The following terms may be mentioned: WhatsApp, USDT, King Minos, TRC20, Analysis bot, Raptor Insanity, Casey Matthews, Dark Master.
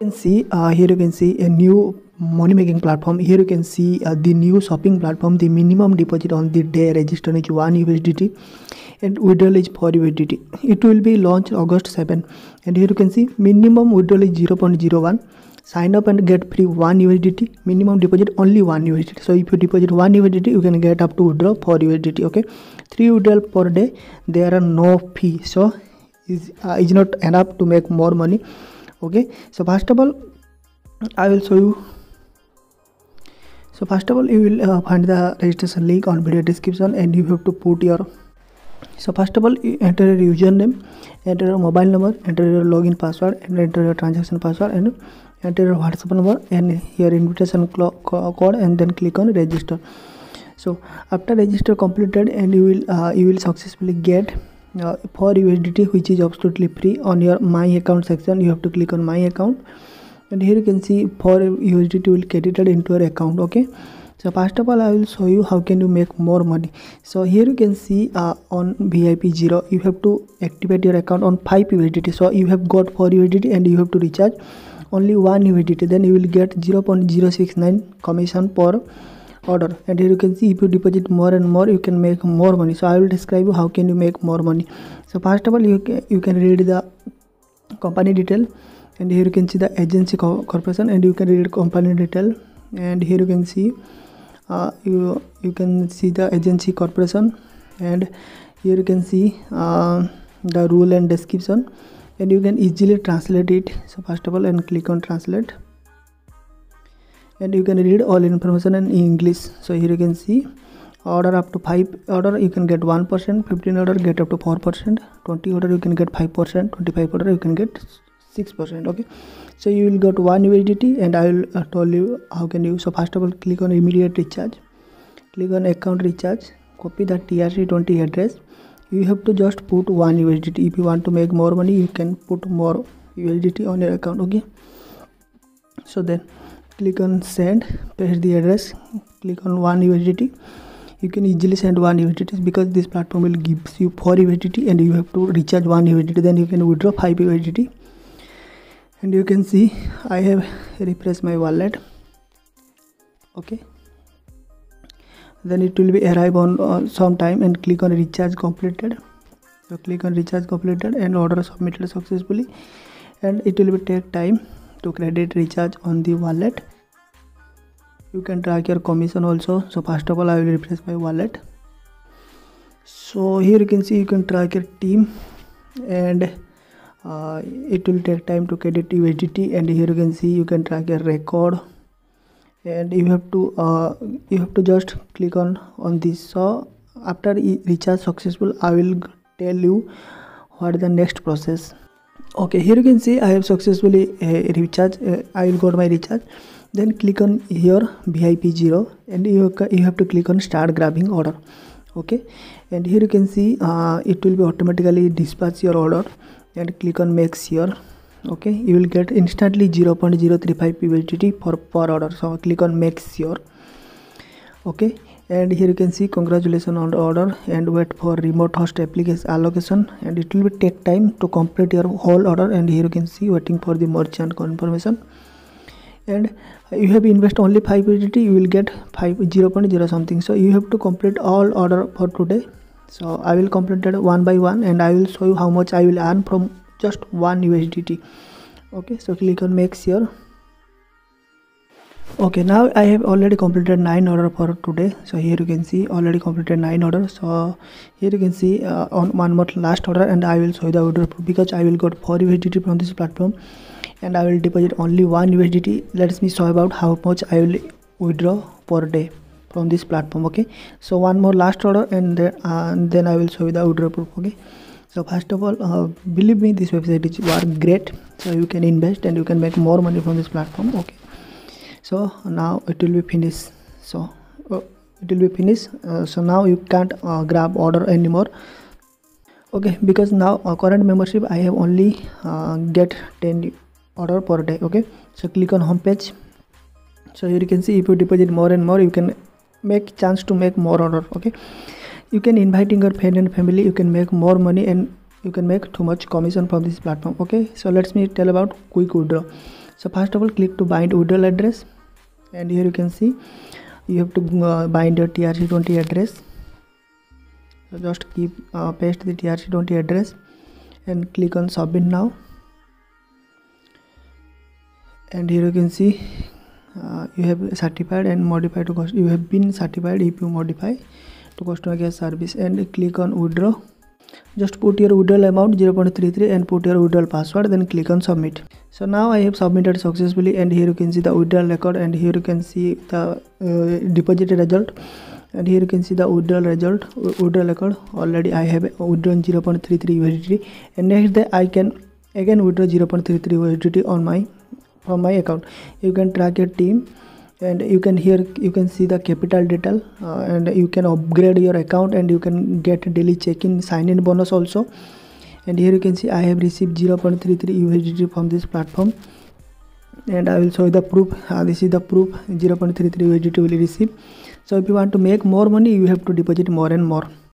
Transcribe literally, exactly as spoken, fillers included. You can see uh, here you can see a new money making platform. Here you can see uh, the new shopping platform. The minimum deposit on the day register is one U S D T and withdrawal is four U S D T. It will be launched August seventh, and here you can see minimum withdrawal is zero point zero one. Sign up and get free one U S D T. Minimum deposit only one U S D T. So if you deposit one U S D T, you can get up to withdraw four U S D T. Okay, three withdrawal per day. There are no fee, so is uh, is not enough to make more money. Okay, so first of all, I will show you. So first of all, you will uh, find the registration link on video description, and you have to put your. So first of all, you enter your username, enter your mobile number, enter your login password, and enter your transaction password, and enter your WhatsApp number and your invitation code, and then click on register. So after register completed, and you will uh, you will successfully get. Uh, for U S D T, which is absolutely free. On your my account section, you have to click on my account, and here you can see for U S D T will credited into your account. Okay, so first of all, I will show you how can you make more money. So here you can see uh, on V I P zero, you have to activate your account on five U S D T. So you have got four U S D T, and you have to recharge only one U S D T. Then you will get zero point zero six nine commission per order, and here you can see if you deposit more and more, you can make more money. So I will describe you how can you make more money. So first of all, you can, you can read the company detail, and here you can see the agency corporation, and you can read company detail, and here you can see uh, you you can see the agency corporation, and here you can see uh, the rule and description, and you can easily translate it. So first of all, and click on translate, and you can read all information in English. So here you can see order up to five order you can get one percent, fifteen order get up to four percent, twenty order you can get five percent, twenty-five order you can get six percent. Okay, so you will get one U S D T, and I will uh, tell you how can you. So first of all, click on immediate recharge, click on account recharge, copy the T R C twenty address. You have to just put one U S D T. If you want to make more money, you can put more U S D T on your account. Okay, so then click on send, paste the address, click on one U S D T. You can easily send one U S D T, because this platform will give you four U S D T, and you have to recharge one U S D T. Then you can withdraw five U S D T, and you can see I have refreshed my wallet. Okay, then it will be arrive on uh, some time, and click on recharge completed. So click on recharge completed, and order submitted successfully, and it will be take time to credit recharge on the wallet. You can track your commission also. So first of all, I will refresh my wallet. So here you can see you can track your team, and uh, it will take time to credit U S D T, and here you can see you can track your record, and you have to uh, you have to just click on on this. So after recharge successful, I will tell you what the next process. Okay, here you can see I have successfully uh, recharged. Uh, I will go to my recharge. Then click on here V I P zero, and you, you have to click on start grabbing order. Okay, and here you can see uh, it will be automatically dispatch your order, and click on make sure. Okay, you will get instantly zero point zero three five U S D T for per order. So click on make sure. Okay, and here you can see congratulations on the order, and wait for remote host application allocation, and it will take time to complete your whole order. And here you can see waiting for the merchant confirmation, and you have invest only five U S D T, you will get five zero point zero something. So you have to complete all order for today. So I will complete it one by one, and I will show you how much I will earn from just one U S D T. Okay, so click on make sure. Okay, now I have already completed nine order for today. So here you can see already completed nine order. So here you can see uh, on one more last order, and I will show you the order, because I will got four U S D T from this platform, and I will deposit only one U S D T. Let me show about how much I will withdraw per day from this platform. Okay, so one more last order, and then, uh, and then I will show you the withdraw proof. Okay, so first of all, uh, believe me, this website is work great. So you can invest, and you can make more money from this platform. Okay, so now it will be finished. So uh, it will be finished. Uh, so now you can't uh, grab order anymore. Okay, because now uh, current membership I have only uh, get ten order per day. Okay, so click on home page. So here you can see if you deposit more and more, you can make chance to make more order. Okay, you can inviting your friend and family. You can make more money, and you can make too much commission from this platform. Okay, so let me tell about quick withdraw. So first of all, click to bind U R L address, and here you can see you have to uh, bind your T R C twenty address. So just keep uh, paste the T R C twenty address and click on submit now. And here you can see uh, you have certified and modified to cost. You have been certified if you modify to customer care service, and click on withdraw. Just put your withdrawal amount zero point three three and put your withdrawal password, then click on submit. So now I have submitted successfully, and here you can see the withdrawal record, and here you can see the uh, deposit result, and here you can see the withdrawal result, withdrawal record. Already I have withdrawn zero point three three U S D T, and next day I can again withdraw zero point three three U S D T on my from my account. You can track your team, and you can here you can see the capital detail, uh, and you can upgrade your account, and you can get daily check-in sign-in bonus also. And here you can see I have received zero point three three U S D T from this platform, and I will show you the proof. Uh, this is the proof zero point three three U S D T will receive. So if you want to make more money, you have to deposit more and more.